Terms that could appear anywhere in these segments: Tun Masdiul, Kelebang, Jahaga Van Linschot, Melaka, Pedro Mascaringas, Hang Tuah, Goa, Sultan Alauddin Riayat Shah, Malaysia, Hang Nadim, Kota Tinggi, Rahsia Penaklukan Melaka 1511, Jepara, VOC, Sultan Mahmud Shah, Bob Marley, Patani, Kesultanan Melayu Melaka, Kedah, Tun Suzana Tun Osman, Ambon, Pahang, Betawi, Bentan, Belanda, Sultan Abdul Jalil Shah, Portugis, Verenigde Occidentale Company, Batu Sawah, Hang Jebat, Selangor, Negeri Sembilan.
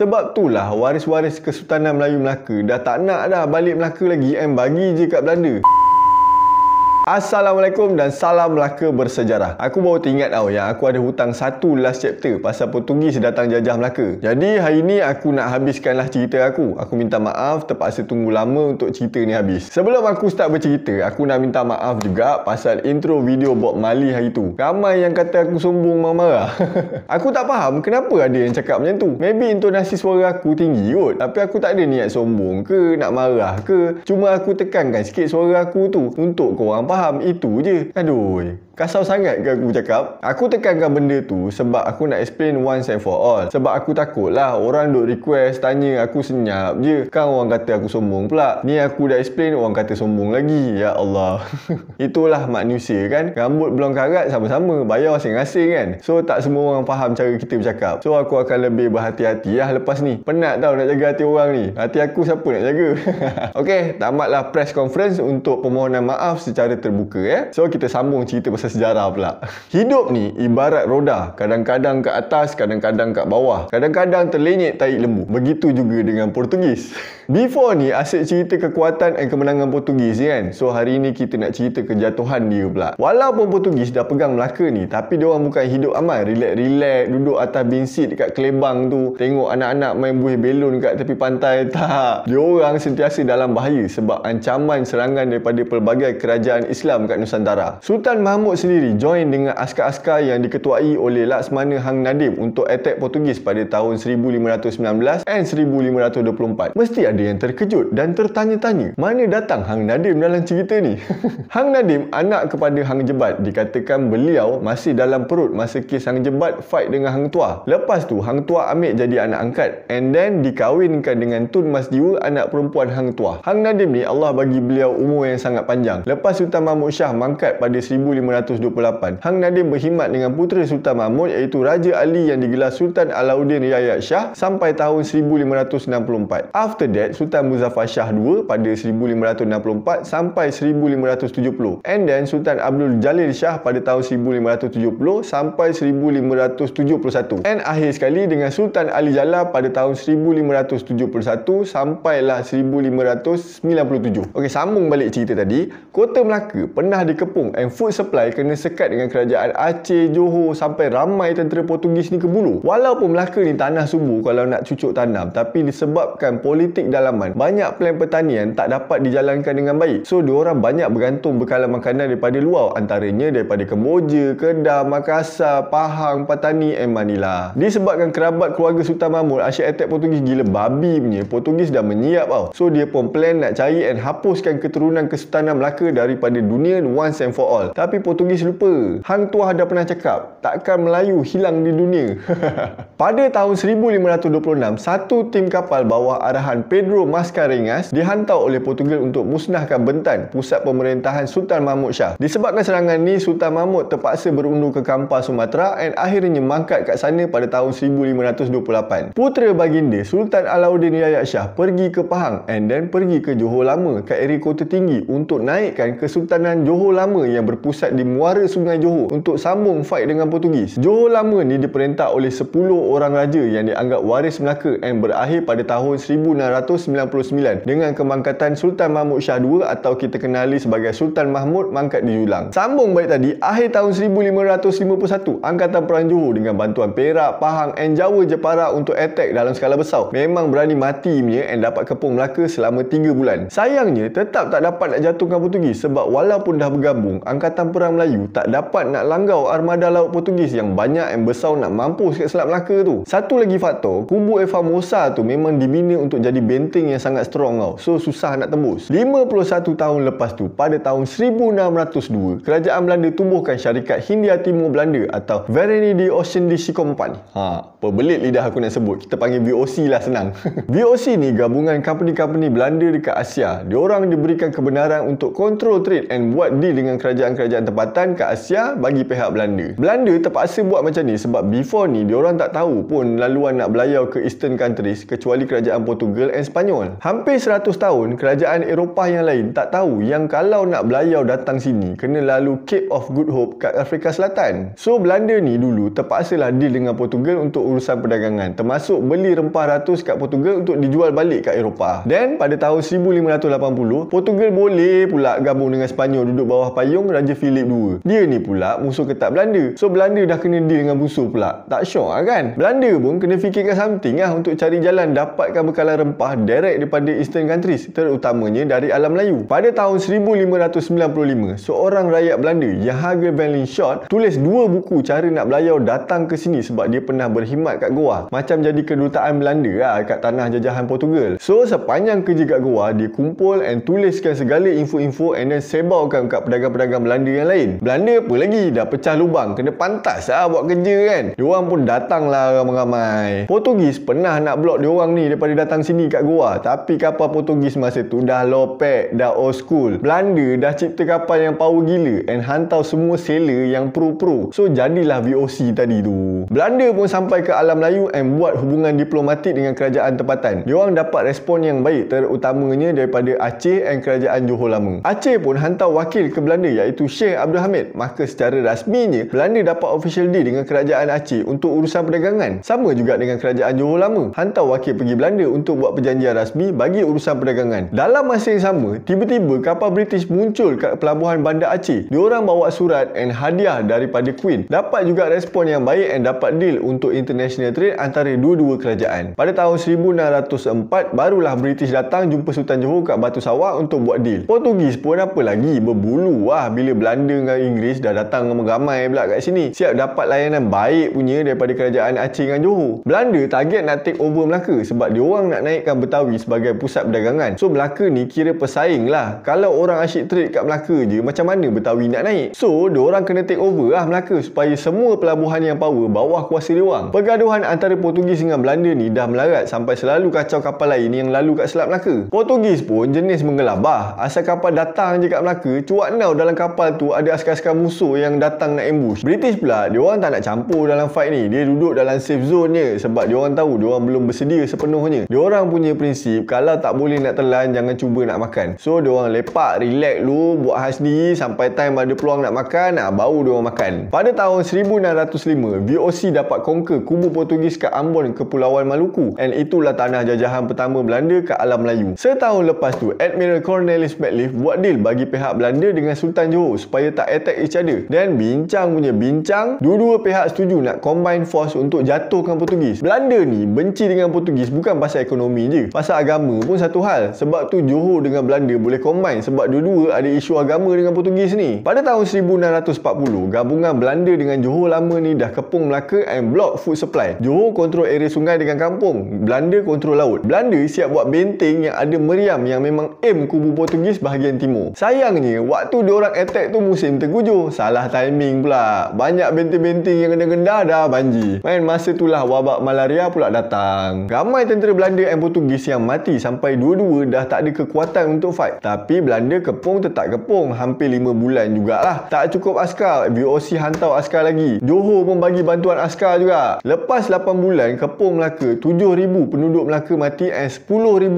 Sebab itulah waris-waris Kesultanan Melayu Melaka dah tak nak dah balik Melaka lagi and bagi je kat Belanda. Assalamualaikum dan salam Melaka bersejarah. Aku baru teringat tau yang aku ada hutang satu last chapter pasal Portugis datang jajah Melaka. Jadi hari ni aku nak habiskanlah cerita aku. Aku minta maaf terpaksa tunggu lama untuk cerita ni habis. Sebelum aku start bercerita, aku nak minta maaf juga pasal intro video Bob Marley hari tu. Ramai yang kata aku sombong marah-marah. Aku tak faham kenapa ada yang cakap macam tu. Maybe intonasi suara aku tinggi kot. Tapi aku tak ada niat sombong ke, nak marah ke. Cuma aku tekankan sikit suara aku tu untuk korang faham. Itu je. Aduh, kasar sangat ke aku cakap? Aku tekankan benda tu sebab aku nak explain once and for all. Sebab aku takutlah orang duk request, tanya aku senyap je. Kan orang kata aku sombong pula. Ni aku dah explain, orang kata sombong lagi. Ya Allah. Itulah manusia kan. Rambut belong karat sama-sama, bayar asing-asing kan. So tak semua orang faham cara kita bercakap. So aku akan lebih berhati-hati lah lepas ni. Penat tau nak jaga hati orang ni. Hati aku siapa nak jaga? Okay, tamatlah press conference untuk permohonan maaf secara terbuka ya. So kita sambung cerita pasal sejarah pula. Hidup ni ibarat roda, kadang-kadang ke atas, kadang-kadang kat bawah, kadang-kadang terlenyek tahi lembu. Begitu juga dengan Portugis. Before ni asyik cerita kekuatan dan kemenangan Portugis ni kan. So hari ni kita nak cerita kejatuhan dia pula. Walaupun Portugis dah pegang Melaka ni, tapi dia orang bukan hidup aman, relax-relax duduk atas bensin dekat Kelebang tu, tengok anak-anak main buih belon kat tepi pantai. Tak. Dia orang sentiasa dalam bahaya sebab ancaman serangan daripada pelbagai kerajaan Islam kat Nusantara. Sultan Mahmud sendiri join dengan askar-askar yang diketuai oleh Laksamana Hang Nadim untuk attack Portugis pada tahun 1519 and 1524. Mesti ada yang terkejut dan tertanya-tanya, mana datang Hang Nadim dalam cerita ni? Hang Nadim anak kepada Hang Jebat. Dikatakan beliau masih dalam perut masa kes Hang Jebat fight dengan Hang Tuah. Lepas tu Hang Tuah ambil jadi anak angkat and then dikahwinkan dengan Tun Masdiul, anak perempuan Hang Tuah. Hang Nadim ni Allah bagi beliau umur yang sangat panjang. Lepas Sultan Mahmud Shah mangkat pada 1528, Hang Nadim berkhidmat dengan putera Sultan Mahmud iaitu Raja Ali yang digelar Sultan Alauddin Riayat Shah sampai tahun 1564. After that, Sultan Muzaffar Shah II pada 1564 sampai 1570. And then Sultan Abdul Jalil Shah pada tahun 1570 sampai 1571. And akhir sekali dengan Sultan Ali Jalal pada tahun 1571 sampailah 1597. Okey, sambung balik cerita tadi. Kota Melaka pernah dikepung and food supply kena sekat dengan kerajaan Aceh, Johor sampai ramai tentera Portugis ni keburu. Walaupun Melaka ni tanah subur kalau nak cucuk tanam, tapi disebabkan politik dalaman, banyak plan pertanian tak dapat dijalankan dengan baik. So diorang banyak bergantung bekalan makanan daripada luar, antaranya daripada Kemboja, Kedah, Makassar, Pahang, Patani and Manila. Disebabkan kerabat keluarga Sultan Mahmud asyik attack Portugis gila babi punya, Portugis dah menyiap tau. So dia pun plan nak cari and hapuskan keturunan Kesultanan Melaka daripada dunia once and for all. Tapi Portugis lupa. Hang Tuah dah pernah cakap, takkan Melayu hilang di dunia. Pada tahun 1526, satu tim kapal bawah arahan Pedro Mascaringas dihantar oleh Portugis untuk musnahkan Bentan, pusat pemerintahan Sultan Mahmud Shah. Disebabkan serangan ni, Sultan Mahmud terpaksa berundur ke Kampar, Sumatera and akhirnya mangkat kat sana pada tahun 1528. Putera baginda Sultan Alauddin Riayat Shah pergi ke Pahang and then pergi ke Johor Lama kat area Kota Tinggi untuk naikkan Kesultanan Johor Lama yang berpusat di muara Sungai Johor untuk sambung fight dengan Portugis. Johor Lama ni diperintah oleh 10 orang raja yang dianggap waris Melaka dan berakhir pada tahun 1699 dengan kemangkatan Sultan Mahmud Shah II atau kita kenali sebagai Sultan Mahmud mangkat di Julang. Sambung balik tadi, akhir tahun 1551, Angkatan Perang Johor dengan bantuan Perak, Pahang dan Jawa Jepara untuk attack dalam skala besar. Memang berani mati punya dan dapat kepung Melaka selama 3 bulan. Sayangnya tetap tak dapat nak jatuhkan Portugis sebab walaupun dah bergabung, Angkatan Perang Melayu tak dapat nak langgau armada laut Portugis yang banyak dan besar nak mampus kat Selat Melaka tu. Satu lagi faktor, kubu A FAMOSA tu memang dibina untuk jadi benteng yang sangat strong tau. So susah nak tembus. 51 tahun lepas tu, pada tahun 1602, kerajaan Belanda tubuhkan syarikat Hindia Timur Belanda atau Verenigde Occidentale Company. Pebelit lidah aku nak sebut. Kita panggil VOC lah senang. VOC ni gabungan company-company Belanda dekat Asia. Diorang diberikan kebenaran untuk kontrol trade and buat deal dengan kerajaan-kerajaan tempatan perkhidmatan kat Asia bagi pihak Belanda. Belanda terpaksa buat macam ni sebab before ni diorang tak tahu pun laluan nak belayar ke eastern countries kecuali kerajaan Portugal dan Sepanyol. Hampir 100 tahun kerajaan Eropah yang lain tak tahu yang kalau nak belayar datang sini kena lalu Cape of Good Hope kat Afrika Selatan. So Belanda ni dulu terpaksalah deal dengan Portugal untuk urusan perdagangan, termasuk beli rempah ratus kat Portugal untuk dijual balik kat Eropah. Then pada tahun 1580 Portugal boleh pula gabung dengan Sepanyol duduk bawah payung Raja Philip II. Dia ni pula musuh ketat Belanda. So Belanda dah kena deal dengan musuh pula. Tak syok lah kan? Belanda pun kena fikirkan something lah untuk cari jalan dapatkan bekalan rempah direct daripada eastern countries, terutamanya dari Alam Melayu. Pada tahun 1595 seorang rakyat Belanda, Jahaga Van Linschot, tulis 2 buku cara nak belayar datang ke sini sebab dia pernah berkhidmat kat Goa. Macam jadi kedutaan Belanda lah kat tanah jajahan Portugal. So sepanjang kerja kat Goa dia kumpul and tuliskan segala info-info and then sebarkan kat pedagang-pedagang Belanda yang lain. Belanda apa lagi, dah pecah lubang, kena pantas lah buat kerja kan. Diorang pun datang lah ramai-ramai. Portugis pernah nak blok diorang ni daripada datang sini kat Goa, tapi kapal Portugis masa tu dah lopek, dah old school. Belanda dah cipta kapal yang power gila and hantar semua sailor yang pro-pro. So jadilah VOC tadi tu. Belanda pun sampai ke Alam Melayu and buat hubungan diplomatik dengan kerajaan tempatan. Diorang dapat respon yang baik, terutamanya daripada Aceh dan kerajaan Johor Lama. Aceh pun hantar wakil ke Belanda iaitu Sheikh Abdul Hamid. Maka secara rasminya Belanda dapat official deal dengan kerajaan Aceh untuk urusan perdagangan. Sama juga dengan kerajaan Johor Lama, hantar wakil pergi Belanda untuk buat perjanjian rasmi bagi urusan perdagangan. Dalam masa yang sama, tiba-tiba kapal British muncul kat pelabuhan Bandar Aceh. Diorang bawa surat and hadiah daripada Queen. Dapat juga respon yang baik and dapat deal untuk international trade antara dua-dua kerajaan. Pada tahun 1604 barulah British datang jumpa Sultan Johor kat Batu Sawah untuk buat deal. Portugis pun apa lagi, berbulu lah bila Belanda dengan Inggeris dah datang ramai-ramai pula kat sini. Siap dapat layanan baik punya daripada kerajaan Aceh dengan Johor. Belanda target nak take over Melaka sebab diorang nak naikkan Betawi sebagai pusat perdagangan. So Melaka ni kira pesaing lah. Kalau orang asyik trade kat Melaka je, macam mana Betawi nak naik? So diorang kena take over lah Melaka supaya semua pelabuhan yang power bawah kuasa diorang. Pergaduhan antara Portugis dengan Belanda ni dah melarat sampai selalu kacau kapal lain yang lalu kat Selat Melaka. Portugis pun jenis menggelabah. Asal kapal datang je kat Melaka, cuak now dalam kapal tu ada askar-askar musuh yang datang nak ambush. British pula diorang tak nak campur dalam fight ni. Dia duduk dalam safe zone je sebab diorang tahu diorang belum bersedia sepenuhnya. Diorang punya prinsip kalau tak boleh nak telan jangan cuba nak makan. So diorang lepak, relax dulu, buat hal sendiri sampai time ada peluang nak makan, baru diorang makan. Pada tahun 1605 VOC dapat conquer kubu Portugis kat Ambon, Kepulauan Maluku, and itulah tanah jajahan pertama Belanda kat Alam Melayu. Setahun lepas tu Admiral Cornelis Maitland buat deal bagi pihak Belanda dengan Sultan Johor supaya tak attack each other. Dan bincang punya bincang, dua-dua pihak setuju nak combine force untuk jatuhkan Portugis. Belanda ni benci dengan Portugis bukan pasal ekonomi je, pasal agama pun satu hal. Sebab tu Johor dengan Belanda boleh combine sebab dua-dua ada isu agama dengan Portugis ni. Pada tahun 1640 gabungan Belanda dengan Johor Lama ni dah kepung Melaka and block food supply. Johor kontrol area sungai dengan kampung, Belanda kontrol laut. Belanda siap buat benteng yang ada meriam yang memang aim kubu Portugis bahagian timur. Sayangnya waktu diorang attack tu musim tergujur, salah timing pula. Banyak benteng-benteng yang kena gendar dah banjir. Main masa itulah wabak malaria pula datang. Ramai tentera Belanda dan Portugis yang mati sampai dua-dua dah tak ada kekuatan untuk fight. Tapi Belanda kepung tetap kepung, hampir 5 bulan jugalah. Tak cukup askar, VOC hantar askar lagi. Johor pun bagi bantuan askar juga. Lepas 8 bulan kepung Melaka, 7,000 penduduk Melaka mati and 10,000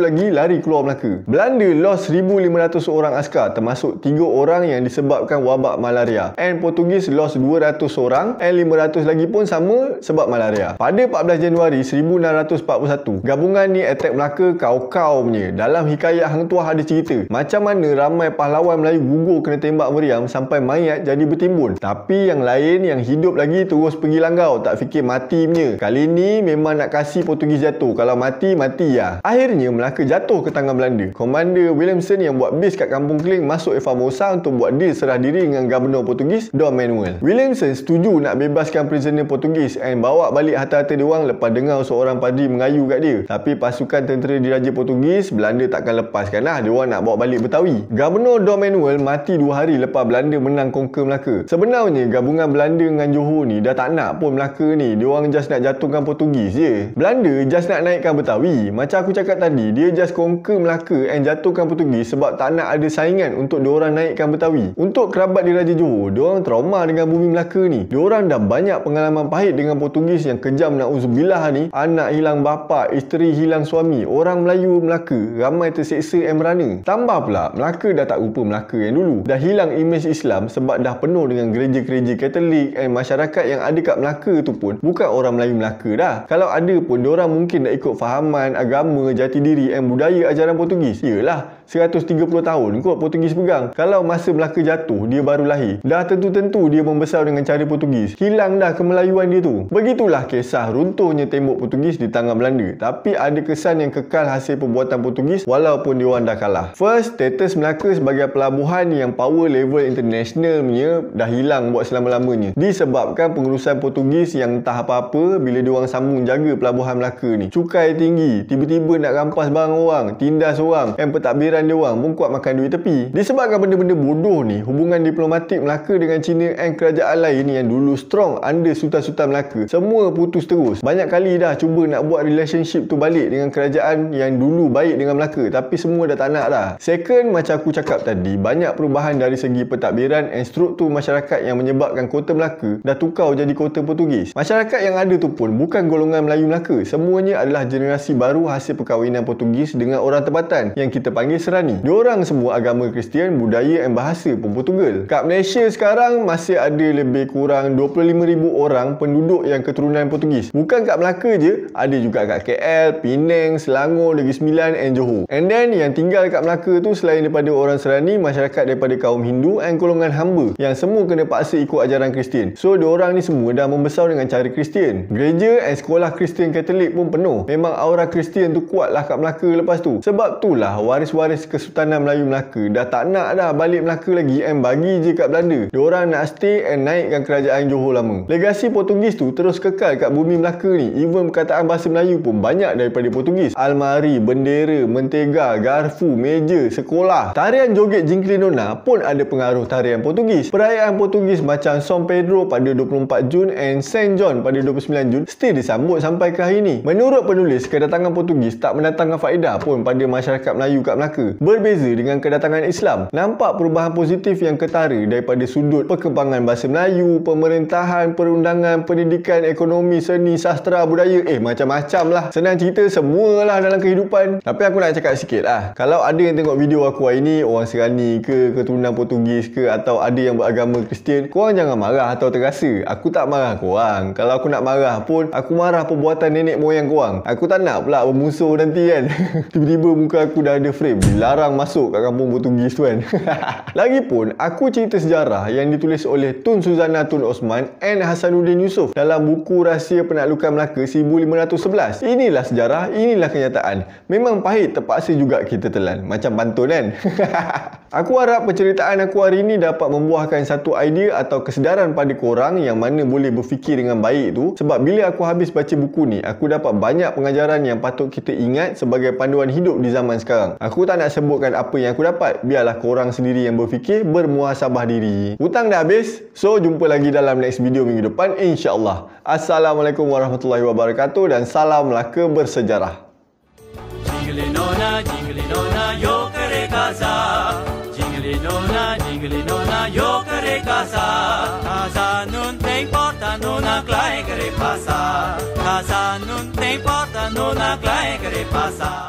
lagi lari keluar Melaka. Belanda lost 1,500 orang askar, termasuk 3 orang yang disebabkan wabak malaria. And Portugis lost 200 orang and 500 lagi pun sama sebab malaria. Pada 14 Januari 1641, gabungan ni attack Melaka kau-kau punya. Dalam hikayat Hang Tuah ada cerita macam mana ramai pahlawan Melayu gugur kena tembak meriam sampai mayat jadi bertimbun. Tapi yang lain yang hidup lagi terus pergi langkau, tak fikir mati punya. Kali ni memang nak kasih Portugis jatuh. Kalau mati, mati lah. Akhirnya Melaka jatuh ke tangan Belanda. Komander Williamson yang buat base kat Kampung Kling masuk A FAMOSA untuk buat deal serah diri dengan Gubernur Portugis Dom Manuel. Williamson setuju nak bebaskan prisoner Portugis and bawa balik harta-harta diorang lepas dengar seorang padri mengayu kat dia. Tapi pasukan tentera diraja Portugis, Belanda takkan lepaskan lah. Diorang nak bawa balik Betawi. Gubernur Dom Manuel mati 2 hari lepas Belanda menang conquer Melaka. Sebenarnya gabungan Belanda dengan Johor ni dah tak nak pun Melaka ni. Diorang just nak jatuhkan Portugis je. Belanda just nak naikkan Betawi. Macam aku cakap tadi, dia just conquer Melaka and jatuhkan Portugis sebab tak nak ada saingan untuk diorang naikkan Betawi. Untuk kerajaan kerabat dia Raja Johor, diorang trauma dengan bumi Melaka ni. Diorang dah banyak pengalaman pahit dengan Portugis yang kejam, na'udzubillah ni. Anak hilang bapa, isteri hilang suami, orang Melayu Melaka ramai terseksa dan merana. Tambah pula Melaka dah tak rupa Melaka yang dulu. Dah hilang imej Islam sebab dah penuh dengan gereja-gereja Katolik, dan masyarakat yang ada kat Melaka tu pun bukan orang Melayu Melaka dah. Kalau ada pun diorang mungkin nak ikut fahaman agama, jati diri dan budaya ajaran Portugis. Yelah, 130 tahun kot Portugis pegang. Kalau masa Melaka jatuh, dia baru lahir, dah tentu-tentu dia membesar dengan cara Portugis. Hilang dah kemelayuan dia tu. Begitulah kisah runtuhnya tembok Portugis di tangan Belanda. Tapi ada kesan yang kekal hasil perbuatan Portugis walaupun diorang dah kalah. First, status Melaka sebagai pelabuhan yang power level internationalnya dah hilang buat selama-lamanya, disebabkan pengurusan Portugis yang tak apa-apa. Bila diorang sambung jaga pelabuhan Melaka ni, cukai tinggi, tiba-tiba nak rampas barang orang, tindas orang, dan pentadbiran dia orang pun kuat makan duit tepi. Disebabkan benda-benda bodoh ni, hubungan diplomatik Melaka dengan China dan kerajaan lain ni yang dulu strong under Sultan-Sultan Melaka, semua putus terus. Banyak kali dah cuba nak buat relationship tu balik dengan kerajaan yang dulu baik dengan Melaka, tapi semua dah tak nak dah. Second, macam aku cakap tadi, banyak perubahan dari segi pentadbiran dan struktur masyarakat yang menyebabkan kota Melaka dah tukar jadi kota Portugis. Masyarakat yang ada tu pun bukan golongan Melayu Melaka, semuanya adalah generasi baru hasil perkahwinan Portugis dengan orang tempatan yang kita panggil Serani. Diorang semua agama Kristian, budaya dan bahasa pun Portugal. Kat Malaysia sekarang masih ada lebih kurang 25,000 orang penduduk yang keturunan Portugis. Bukan kat Melaka je, ada juga kat KL, Penang, Selangor, Negeri Sembilan and Johor. And then yang tinggal kat Melaka tu selain daripada orang Serani, masyarakat daripada kaum Hindu dan golongan hamba yang semua kena paksa ikut ajaran Kristian. So diorang ni semua dah membesar dengan cara Kristian. Gereja dan sekolah Kristian Katolik pun penuh. Memang aura Kristian tu kuat lah kat Melaka lepas tu. Sebab itulah waris-waris Kesultanan Melayu Melaka dah tak nak dah balik Melaka lagi and bagi je kat Belanda. Diorang nak stay and naikkan kerajaan Johor Lama. Legasi Portugis tu terus kekal kat bumi Melaka ni. Even perkataan bahasa Melayu pun banyak daripada Portugis. Almari, bendera, mentega, garfu, meja, sekolah. Tarian joget Jingklinona pun ada pengaruh tarian Portugis. Perayaan Portugis macam São Pedro pada 24 Jun and Saint John pada 29 Jun still disambut sampai ke hari ni. Menurut penulis, kedatangan Portugis tak mendatangkan faedah pun pada masyarakat Melayu kat Melaka. Berbeza dengan kedatangan Islam, nampak perubahan positif yang ketara daripada sudut perkembangan bahasa Melayu, pemerintahan, perundangan, pendidikan, ekonomi, seni, sastra, budaya, macam-macam lah. Senang cerita semualah dalam kehidupan. Tapi aku nak cakap sikit lah, kalau ada yang tengok video aku hari ni, orang Serani ke, keturunan Portugis ke, atau ada yang beragama Kristian, korang jangan marah atau terasa. Aku tak marah korang. Kalau aku nak marah pun, aku marah perbuatan nenek moyang korang. Aku tak nak pula bermusuh nanti kan. Tiba-tiba muka aku dah ada frame larang masuk kat kampung Portugis tu kan. Lagipun, aku cerita sejarah yang ditulis oleh Tun Suzana Tun Osman and Hasanuddin Yusof dalam buku Rahsia Penaklukan Melaka 1511. Inilah sejarah, inilah kenyataan. Memang pahit, terpaksa juga kita telan. Macam pantun kan. Aku harap penceritaan aku hari ini dapat membuahkan satu idea atau kesedaran pada korang yang mana boleh berfikir dengan baik tu. Sebab bila aku habis baca buku ni, aku dapat banyak pengajaran yang patut kita ingat sebagai panduan hidup di zaman sekarang. Aku tak nak sebutkan apa yang aku dapat, biarlah korang sendiri yang berfikir, bermuhasabah diri. Hutang dah habis, so jumpa lagi dalam next video minggu depan, insyaAllah. Assalamualaikum warahmatullahi wabarakatuh, dan salam Melaka bersejarah.